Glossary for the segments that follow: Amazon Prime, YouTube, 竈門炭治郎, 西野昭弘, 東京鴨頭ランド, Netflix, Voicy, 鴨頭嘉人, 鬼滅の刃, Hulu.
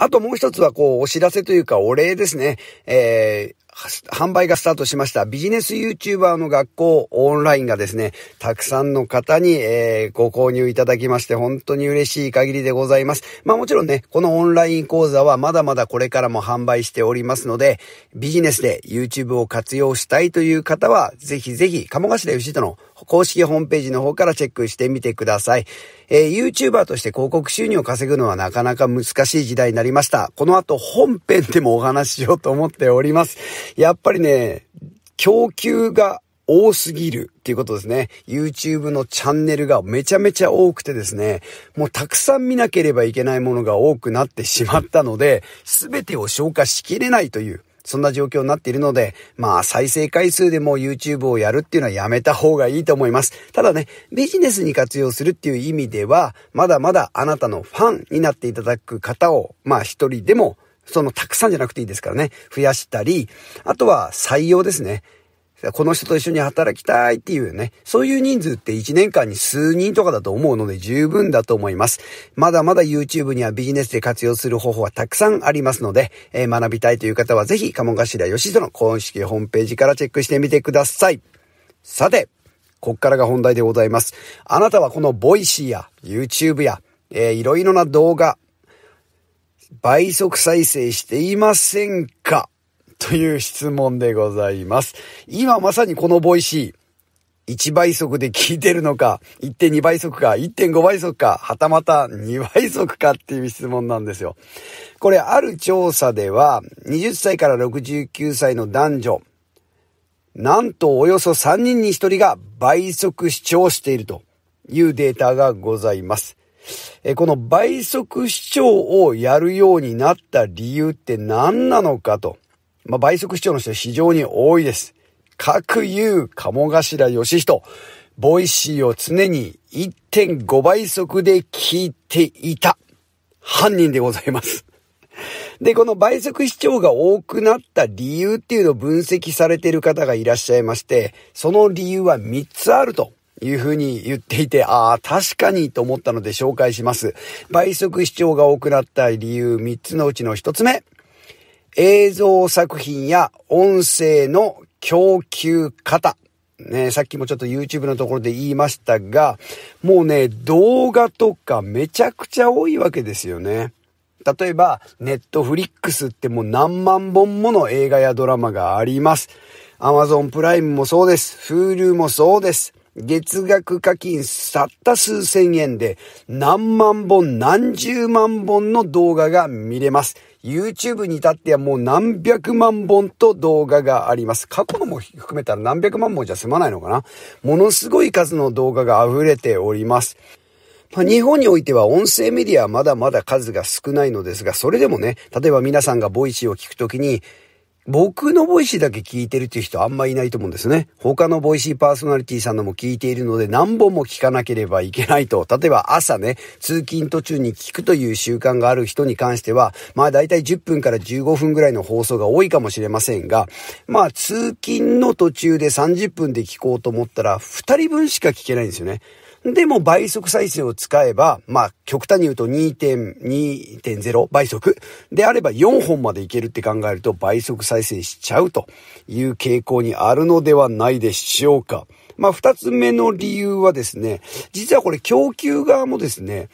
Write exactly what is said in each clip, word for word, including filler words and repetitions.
あともう一つはこうお知らせというかお礼ですね。えー販売がスタートしましたビジネス YouTuber の学校オンラインがですね、たくさんの方に、えー、ご購入いただきまして本当に嬉しい限りでございます。まあもちろんね、このオンライン講座はまだまだこれからも販売しておりますので、ビジネスで YouTube を活用したいという方はぜひぜひ鴨頭義人の公式ホームページの方からチェックしてみてください。えー、YouTuber として広告収入を稼ぐのはなかなか難しい時代になりました。この後本編でもお話ししようと思っております。やっぱりね、供給が多すぎるっていうことですね。YouTube のチャンネルがめちゃめちゃ多くてですね、もうたくさん見なければいけないものが多くなってしまったので、全てを消化しきれないという。そんな状況になっているので、まあ再生回数でも YouTube をやるっていうのはやめた方がいいと思います。ただね、ビジネスに活用するっていう意味では、まだまだあなたのファンになっていただく方を、まあ一人でも、そのたくさんじゃなくていいですからね、増やしたり、あとは採用ですね。この人と一緒に働きたいっていうね、そういう人数っていちねんかんに数人とかだと思うので十分だと思います。まだまだ YouTube にはビジネスで活用する方法はたくさんありますので、えー、学びたいという方はぜひ鴨頭義人の公式ホームページからチェックしてみてください。さて、こっからが本題でございます。あなたはこのボイシーや YouTube や、えー、いろいろな動画、倍速再生していませんか？という質問でございます。今まさにこのボイシー、いちばいそくで聞いてるのか、いってんにばいそくか、いってんごばいそくか、はたまたにばいそくかっていう質問なんですよ。これ、ある調査では、にじゅっさいからろくじゅうきゅうさいの男女、なんとおよそさんにんにひとりが倍速視聴しているというデータがございます。え、この倍速視聴をやるようになった理由って何なのかと。まあ、倍速視聴の人非常に多いです。かくいう鴨頭義人、ボイシーを常に いってんごばいそくで聞いていた犯人でございます。で、この倍速視聴が多くなった理由っていうのを分析されている方がいらっしゃいまして、その理由はみっつあるというふうに言っていて、ああ、確かにと思ったので紹介します。倍速視聴が多くなった理由みっつのうちのひとつめ。映像作品や音声の供給方。ね、さっきもちょっと YouTube のところで言いましたが、もうね、動画とかめちゃくちゃ多いわけですよね。例えば、Netflix ってもう何万本もの映画やドラマがあります。Amazon プライムもそうです。Hulu もそうです。月額課金たった数千円で何万本何十万本の動画が見れます。YouTube に至ってはもう何百万本と動画があります。過去のも含めたら何百万本じゃ済まないのかな。ものすごい数の動画が溢れております。まあ、日本においては音声メディアはまだまだ数が少ないのですが、それでもね、例えば皆さんがボイシーを聞くときに、僕のボイシーだけ聞いてるっていう人あんまいないと思うんですね。他のボイシーパーソナリティさんのも聞いているので何本も聞かなければいけないと。例えば朝ね、通勤途中に聞くという習慣がある人に関しては、まあだいたいじゅっぷんからじゅうごふんぐらいの放送が多いかもしれませんが、まあ通勤の途中でさんじゅっぷんで聞こうと思ったらふたりぶんしか聞けないんですよね。でも倍速再生を使えば、まあ極端に言うと にてんゼロばいそくであればよんほんまでいけるって考えると倍速再生しちゃうという傾向にあるのではないでしょうか。まあ二つ目の理由はですね、実はこれ供給側もですね、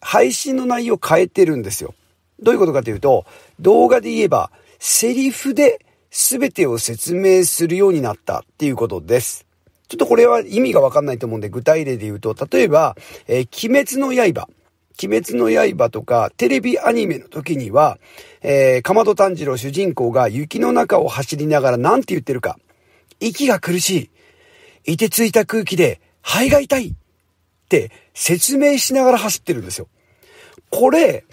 配信の内容を変えてるんですよ。どういうことかというと、動画で言えばセリフで全てを説明するようになったっていうことです。ちょっとこれは意味がわかんないと思うんで、具体例で言うと、例えば、えー、鬼滅の刃。鬼滅の刃とか、テレビアニメの時には、えー、竈門炭治郎主人公が雪の中を走りながらなんて言ってるか。息が苦しい。凍てついた空気で肺が痛い。って説明しながら走ってるんですよ。これ、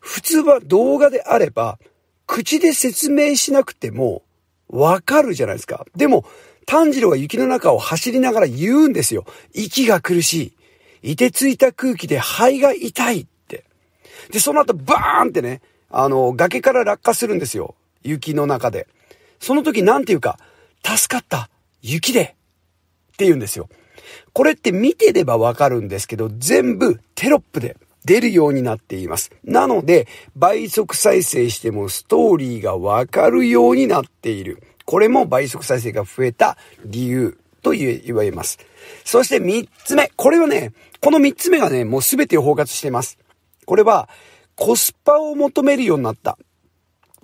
普通は動画であれば、口で説明しなくてもわかるじゃないですか。でも、炭治郎が雪の中を走りながら言うんですよ。息が苦しい。凍てついた空気で肺が痛いって。で、その後バーンってね、あの、崖から落下するんですよ。雪の中で。その時なんていうか、助かった。雪で。って言うんですよ。これって見てればわかるんですけど、全部テロップで出るようになっています。なので、倍速再生してもストーリーがわかるようになっている。これも倍速再生が増えた理由と言われます。そして三つ目。これはね、この三つ目がね、もうすべてを包括しています。これは、コスパを求めるようになった。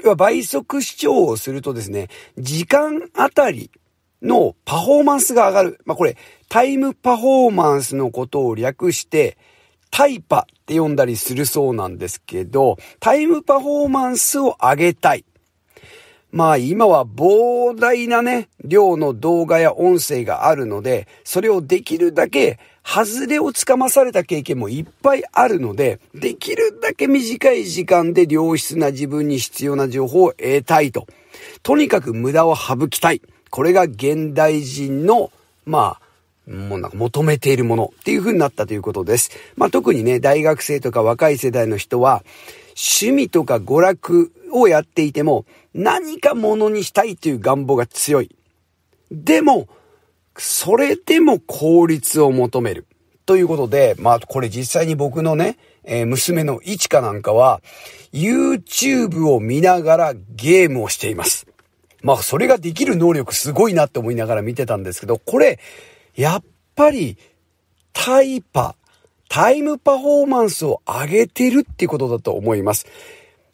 要は倍速視聴をするとですね、時間あたりのパフォーマンスが上がる。まあこれ、タイムパフォーマンスのことを略して、タイパって呼んだりするそうなんですけど、タイムパフォーマンスを上げたい。まあ今は膨大なね、量の動画や音声があるので、それをできるだけ外れをつかまされた経験もいっぱいあるので、できるだけ短い時間で良質な自分に必要な情報を得たいと。とにかく無駄を省きたい。これが現代人の、まあ、もうなんか求めているものっていう風になったということです。まあ特にね、大学生とか若い世代の人は、趣味とか娯楽をやっていても、何かものにしたいという願望が強い。でも、それでも効率を求める。ということで、まあこれ実際に僕のね、えー、娘のいちかなんかは、YouTube を見ながらゲームをしています。まあそれができる能力すごいなって思いながら見てたんですけど、これ、やっぱりタイパ、タイムパフォーマンスを上げてるっていうことだと思います。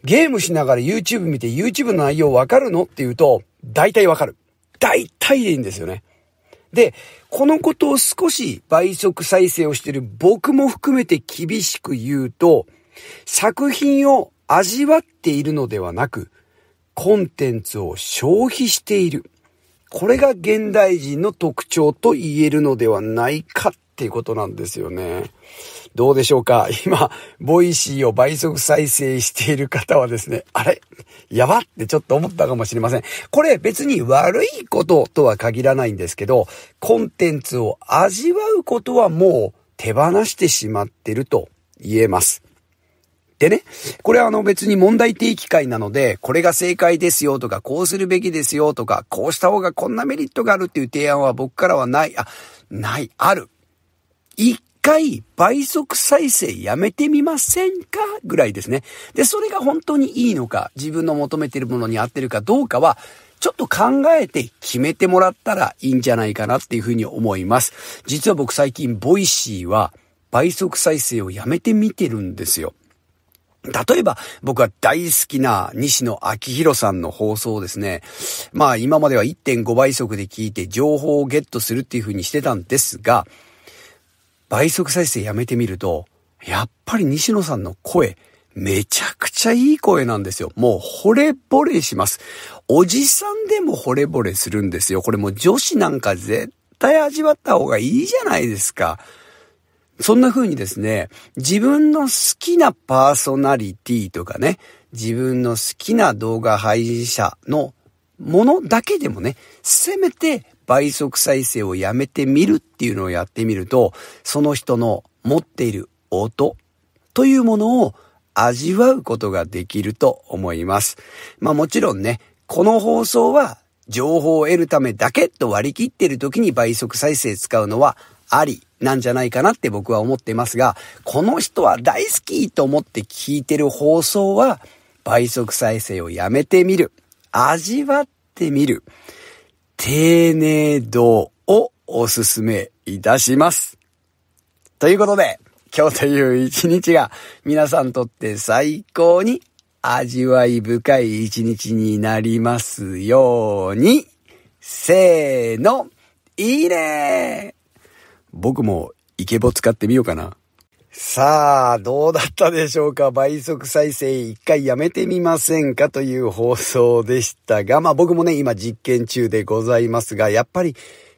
ゲームしながら YouTube 見て YouTube の内容わかるのって言うと、大体わかる。大体でいいんですよね。で、このことを少し倍速再生をしてる僕も含めて厳しく言うと、作品を味わっているのではなく、コンテンツを消費している。これが現代人の特徴と言えるのではないかっていうことなんですよね。どうでしょうか？今、ボイシーを倍速再生している方はですね、あれ？やばってちょっと思ったかもしれません。これ別に悪いこととは限らないんですけど、コンテンツを味わうことはもう手放してしまってると言えます。でね、これはあの別に問題提起会なので、これが正解ですよとか、こうするべきですよとか、こうした方がこんなメリットがあるっていう提案は僕からはない。あ、ない、ある。一回倍速再生やめてみませんかぐらいですね。で、それが本当にいいのか、自分の求めているものに合ってるかどうかは、ちょっと考えて決めてもらったらいいんじゃないかなっていうふうに思います。実は僕最近ボイシーは倍速再生をやめてみてるんですよ。例えば、僕は大好きな西野昭弘さんの放送をですね、まあ今までは いってんご 倍速で聞いて情報をゲットするっていう風にしてたんですが、倍速再生やめてみると、やっぱり西野さんの声、めちゃくちゃいい声なんですよ。もう惚れ惚れします。おじさんでも惚れ惚れするんですよ。これもう女子なんか絶対味わった方がいいじゃないですか。そんな風にですね、自分の好きなパーソナリティとかね、自分の好きな動画配信者のものだけでもね、せめて倍速再生をやめてみるっていうのをやってみると、その人の持っている音というものを味わうことができると思います。まあもちろんね、この放送は情報を得るためだけと割り切っている時に倍速再生使うのはありなんじゃないかなって僕は思ってますが、この人は大好きと思って聞いてる放送は倍速再生をやめてみる、味わってみる、丁寧度をおすすめいたします。ということで、今日という一日が皆さんにとって最高に味わい深い一日になりますように。せーの、いいねー。僕もイケボ使ってみようかな。さあ、どうだったでしょうか？倍速再生一回やめてみませんかという放送でしたが、まあ僕もね、今実験中でございますが、やっぱり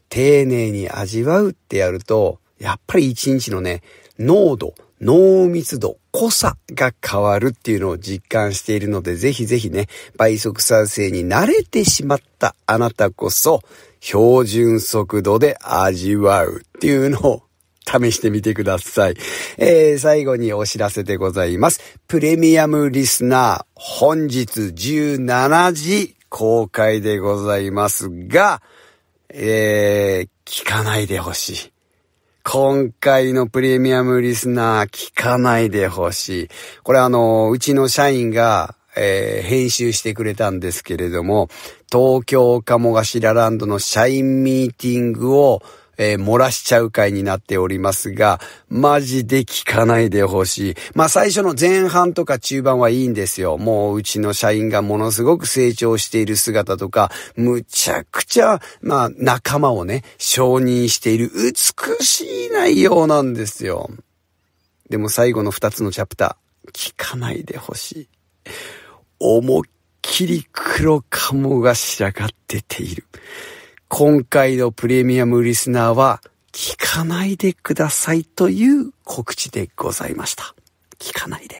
丁寧に味わうってやると、やっぱり一日のね、濃度、濃密度、濃さが変わるっていうのを実感しているので、ぜひぜひね、倍速再生に慣れてしまったあなたこそ、標準速度で味わうっていうのを試してみてください。えー、最後にお知らせでございます。プレミアムリスナー、本日じゅうしちじ公開でございますが、えー、聞かないでほしい。今回のプレミアムリスナー聞かないでほしい。これあのうちの社員が、えー、編集してくれたんですけれども、東京鴨頭ランドの社員ミーティングを、えー、漏らしちゃう回になっておりますが、マジで聞かないでほしい。まあ最初の前半とか中盤はいいんですよ。もううちの社員がものすごく成長している姿とか、むちゃくちゃまあ仲間をね承認している美しい内容なんですよ。でも最後のふたつのチャプター聞かないでほしい。思いっきり黒鴨頭が出ている。今回のプレミアムリスナーは聞かないでくださいという告知でございました。聞かないで。